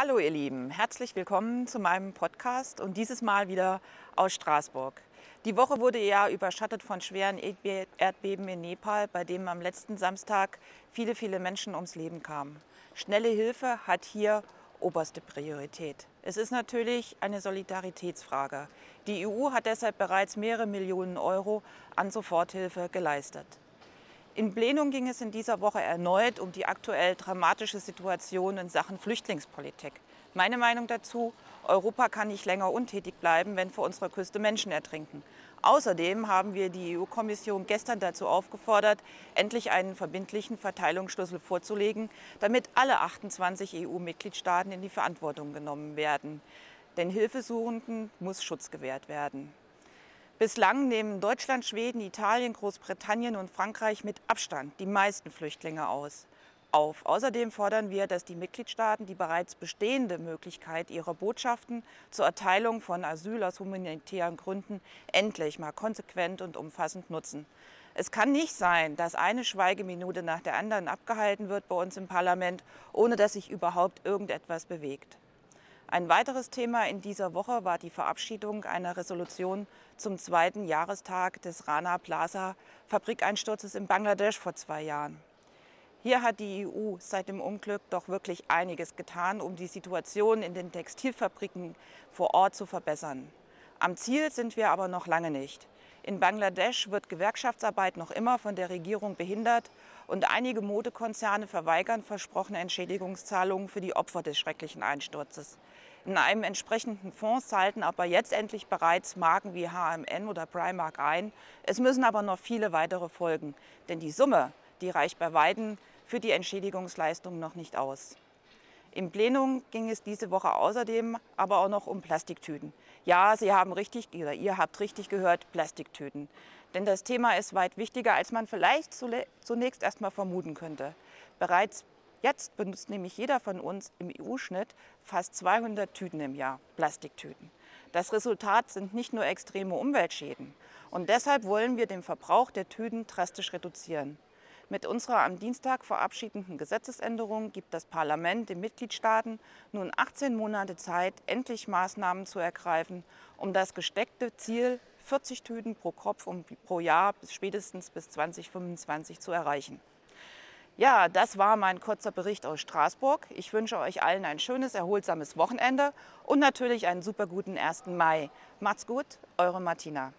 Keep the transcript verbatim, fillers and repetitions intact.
Hallo ihr Lieben, herzlich willkommen zu meinem Podcast und dieses Mal wieder aus Straßburg. Die Woche wurde ja überschattet von schweren Erdbeben in Nepal, bei dem am letzten Samstag viele, viele Menschen ums Leben kamen. Schnelle Hilfe hat hier oberste Priorität. Es ist natürlich eine Solidaritätsfrage. Die E U hat deshalb bereits mehrere Millionen Euro an Soforthilfe geleistet. Im Plenum ging es in dieser Woche erneut um die aktuell dramatische Situation in Sachen Flüchtlingspolitik. Meine Meinung dazu, Europa kann nicht länger untätig bleiben, wenn vor unserer Küste Menschen ertrinken. Außerdem haben wir die E U-Kommission gestern dazu aufgefordert, endlich einen verbindlichen Verteilungsschlüssel vorzulegen, damit alle achtundzwanzig E U-Mitgliedstaaten in die Verantwortung genommen werden. Denn Hilfesuchenden muss Schutz gewährt werden. Bislang nehmen Deutschland, Schweden, Italien, Großbritannien und Frankreich mit Abstand die meisten Flüchtlinge aus. Auf. Außerdem fordern wir, dass die Mitgliedstaaten die bereits bestehende Möglichkeit ihrer Botschaften zur Erteilung von Asyl aus humanitären Gründen endlich mal konsequent und umfassend nutzen. Es kann nicht sein, dass eine Schweigeminute nach der anderen abgehalten wird bei uns im Parlament, ohne dass sich überhaupt irgendetwas bewegt. Ein weiteres Thema in dieser Woche war die Verabschiedung einer Resolution zum zweiten Jahrestag des Rana Plaza Fabrikeinsturzes in Bangladesch vor zwei Jahren. Hier hat die E U seit dem Unglück doch wirklich einiges getan, um die Situation in den Textilfabriken vor Ort zu verbessern. Am Ziel sind wir aber noch lange nicht. In Bangladesch wird Gewerkschaftsarbeit noch immer von der Regierung behindert und einige Modekonzerne verweigern versprochene Entschädigungszahlungen für die Opfer des schrecklichen Einsturzes. In einem entsprechenden Fonds zahlten aber jetzt endlich bereits Marken wie H und M oder Primark ein. Es müssen aber noch viele weitere folgen, denn die Summe, die reicht bei Weitem für die Entschädigungsleistung noch nicht aus. Im Plenum ging es diese Woche außerdem aber auch noch um Plastiktüten. Ja, Sie haben richtig, oder ihr habt richtig gehört, Plastiktüten. Denn das Thema ist weit wichtiger, als man vielleicht zunächst erstmal vermuten könnte. Bereits jetzt benutzt nämlich jeder von uns im E U-Schnitt fast zweihundert Tüten im Jahr, Plastiktüten. Das Resultat sind nicht nur extreme Umweltschäden. Und deshalb wollen wir den Verbrauch der Tüten drastisch reduzieren. Mit unserer am Dienstag verabschiedenden Gesetzesänderung gibt das Parlament den Mitgliedstaaten nun achtzehn Monate Zeit, endlich Maßnahmen zu ergreifen, um das gesteckte Ziel, vierzig Tüten pro Kopf und pro Jahr bis spätestens bis zweitausendfünfundzwanzig zu erreichen. Ja, das war mein kurzer Bericht aus Straßburg. Ich wünsche euch allen ein schönes, erholsames Wochenende und natürlich einen super guten ersten Mai. Macht's gut, eure Martina.